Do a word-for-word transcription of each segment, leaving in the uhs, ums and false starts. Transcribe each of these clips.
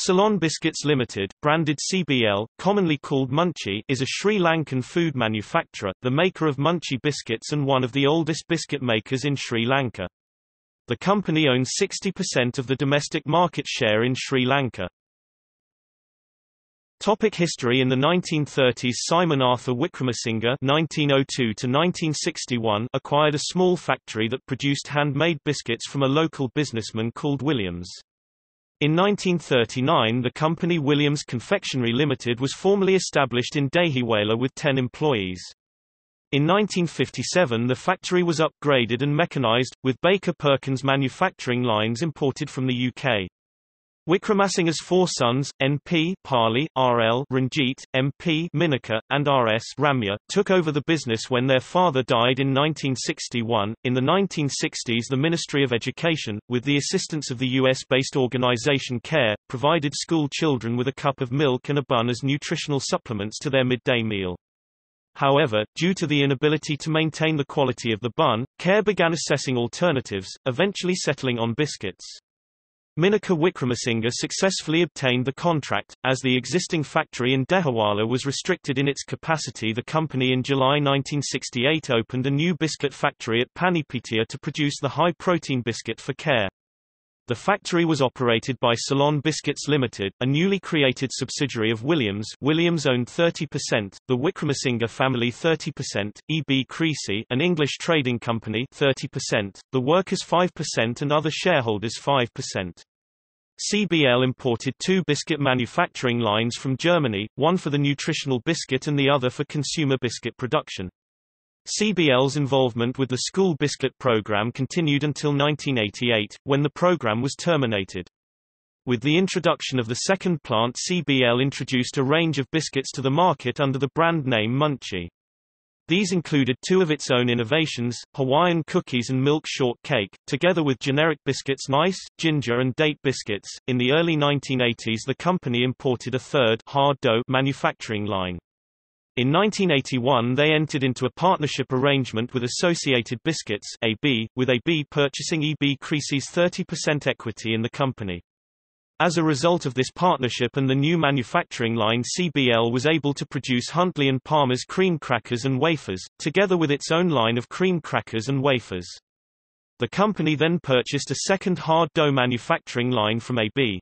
Ceylon Biscuits Limited, branded C B L, commonly called Munchee, is a Sri Lankan food manufacturer, the maker of Munchee biscuits and one of the oldest biscuit makers in Sri Lanka. The company owns sixty percent of the domestic market share in Sri Lanka. Topic history. In the nineteen thirties, Simon Arthur Wickramasinghe nineteen oh two to nineteen sixty-one acquired a small factory that produced handmade biscuits from a local businessman called Williams. In nineteen thirty-nine, the company Williams Confectionery Limited was formally established in Dahiwala with ten employees. In nineteen fifty-seven, the factory was upgraded and mechanized, with Baker Perkins manufacturing lines imported from the U K. Wickramasinghe's four sons, N P Pali, R L Ranjit, M P Minaka, and R S Ramya, took over the business when their father died in nineteen sixty-one. In the nineteen sixties, the Ministry of Education, with the assistance of the U S-based organization CARE, provided school children with a cup of milk and a bun as nutritional supplements to their midday meal. However, due to the inability to maintain the quality of the bun, CARE began assessing alternatives, eventually settling on biscuits. Minaka Wickramasinghe successfully obtained the contract. As the existing factory in Dahiwala was restricted in its capacity, the company in July nineteen sixty-eight opened a new biscuit factory at Panipetia to produce the high-protein biscuit for CARE. The factory was operated by Ceylon Biscuits Limited, a newly created subsidiary of Williams. Williams owned thirty percent, the Wickramasinghe family thirty percent, E B Creasy, an English trading company thirty percent, the workers five percent and other shareholders five percent. C B L imported two biscuit manufacturing lines from Germany, one for the nutritional biscuit and the other for consumer biscuit production. C B L's involvement with the school biscuit program continued until nineteen eighty-eight, when the program was terminated. With the introduction of the second plant, C B L introduced a range of biscuits to the market under the brand name Munchee. These included two of its own innovations, Hawaiian cookies and milk shortcake, together with generic biscuits Nice, Ginger and Date biscuits. In the early nineteen eighties, the company imported a third hard dough manufacturing line. In nineteen eighty-one, they entered into a partnership arrangement with Associated Biscuits (A B), with A B purchasing E B Creasy's thirty percent equity in the company. As a result of this partnership and the new manufacturing line, C B L was able to produce Huntley and Palmer's cream crackers and wafers, together with its own line of cream crackers and wafers. The company then purchased a second hard dough manufacturing line from A B.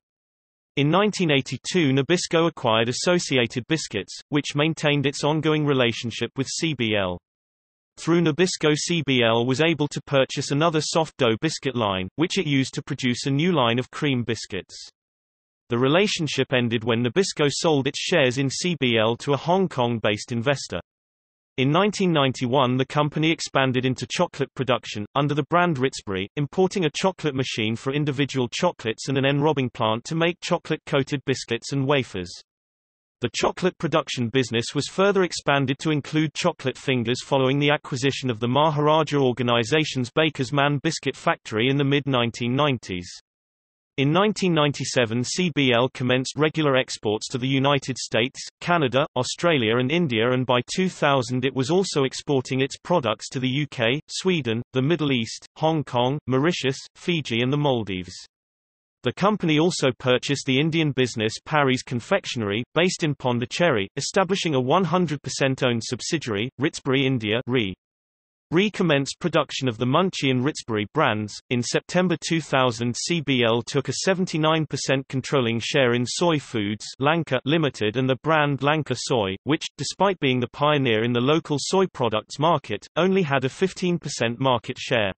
In nineteen eighty-two, Nabisco acquired Associated Biscuits, which maintained its ongoing relationship with C B L. Through Nabisco, C B L was able to purchase another soft dough biscuit line, which it used to produce a new line of cream biscuits. The relationship ended when Nabisco sold its shares in C B L to a Hong Kong-based investor. In nineteen ninety-one, the company expanded into chocolate production, under the brand Ritzbury, importing a chocolate machine for individual chocolates and an enrobing plant to make chocolate-coated biscuits and wafers. The chocolate production business was further expanded to include chocolate fingers following the acquisition of the Maharaja organization's Baker's Man Biscuit Factory in the mid nineteen nineties. In nineteen ninety-seven, C B L commenced regular exports to the United States, Canada, Australia and India, and by two thousand it was also exporting its products to the U K, Sweden, the Middle East, Hong Kong, Mauritius, Fiji and the Maldives. The company also purchased the Indian business Paris Confectionery, based in Pondicherry, establishing a one hundred percent owned subsidiary, Ritzbury India (R I). Recommenced production of the Munchee and Ritzbury brands. In September two thousand, C B L took a seventy-nine percent controlling share in Soy Foods Lanka Limited and the brand Lanka Soy, which, despite being the pioneer in the local soy products market, only had a fifteen percent market share.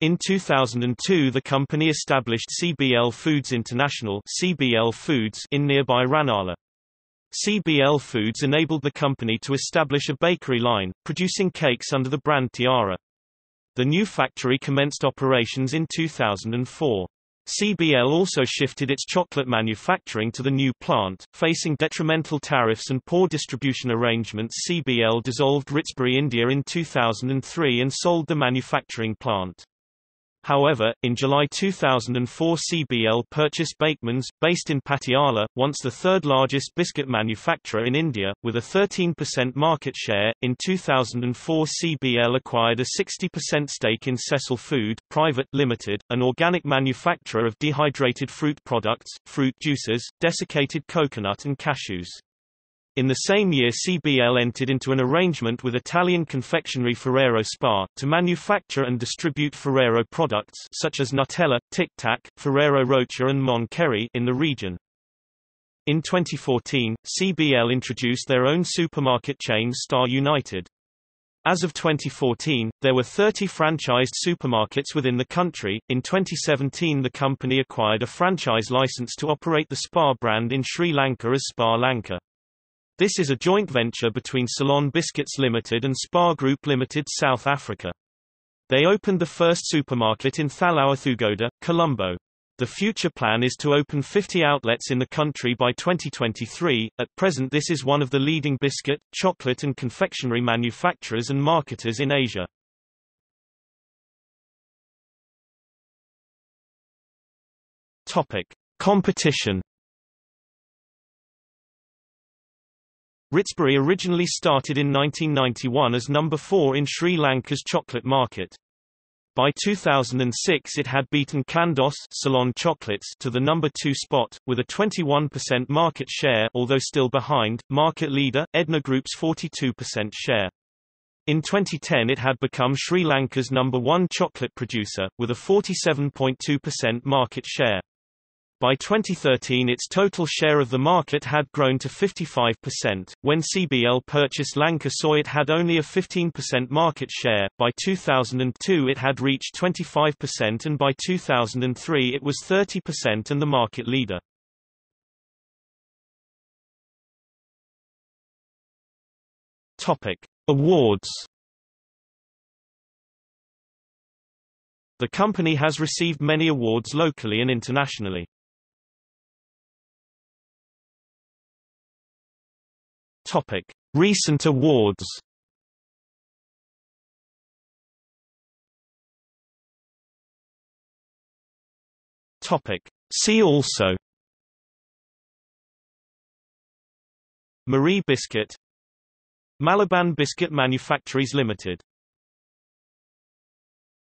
In two thousand two, the company established C B L Foods International (C B L Foods) in nearby Ranala. C B L Foods enabled the company to establish a bakery line, producing cakes under the brand Tiara. The new factory commenced operations in two thousand four. C B L also shifted its chocolate manufacturing to the new plant. Facing detrimental tariffs and poor distribution arrangements, C B L dissolved Ritzbury India in two thousand three and sold the manufacturing plant. However, in July two thousand four C B L purchased Bakeman's, based in Patiala, once the third largest biscuit manufacturer in India, with a thirteen percent market share. In two thousand four C B L acquired a sixty percent stake in Cecil Food Private Limited, an organic manufacturer of dehydrated fruit products, fruit juices, desiccated coconut and cashews. In the same year C B L entered into an arrangement with Italian confectionery Ferrero S P A, to manufacture and distribute Ferrero products such as Nutella, Tic Tac, Ferrero Rocher and Mon Cheri in the region. In twenty fourteen, C B L introduced their own supermarket chain Star United. As of twenty fourteen, there were thirty franchised supermarkets within the country. In twenty seventeen, the company acquired a franchise license to operate the Spa brand in Sri Lanka as Spa Lanka. This is a joint venture between Ceylon Biscuits Limited and Spar Group Limited South Africa. They opened the first supermarket in Thalawathugoda, Colombo. The future plan is to open fifty outlets in the country by twenty twenty-three. At present, this is one of the leading biscuit, chocolate and confectionery manufacturers and marketers in Asia. Topic: Competition. Ritzbury originally started in nineteen ninety-one as number four in Sri Lanka's chocolate market. By two thousand six it had beaten Kandos Ceylon Chocolates to the number two spot, with a twenty-one percent market share, although still behind market leader, Edna Group's forty-two percent share. In twenty ten it had become Sri Lanka's number one chocolate producer, with a forty-seven point two percent market share. By twenty thirteen its total share of the market had grown to fifty-five percent. When C B L purchased Lanka Soy it had only a fifteen percent market share, by two thousand two it had reached twenty-five percent and by two thousand three it was thirty percent and the market leader. Awards. The company has received many awards locally and internationally. Topic: Recent awards. Topic: See also: Marie Biscuit, Malaban Biscuit Manufactories Limited.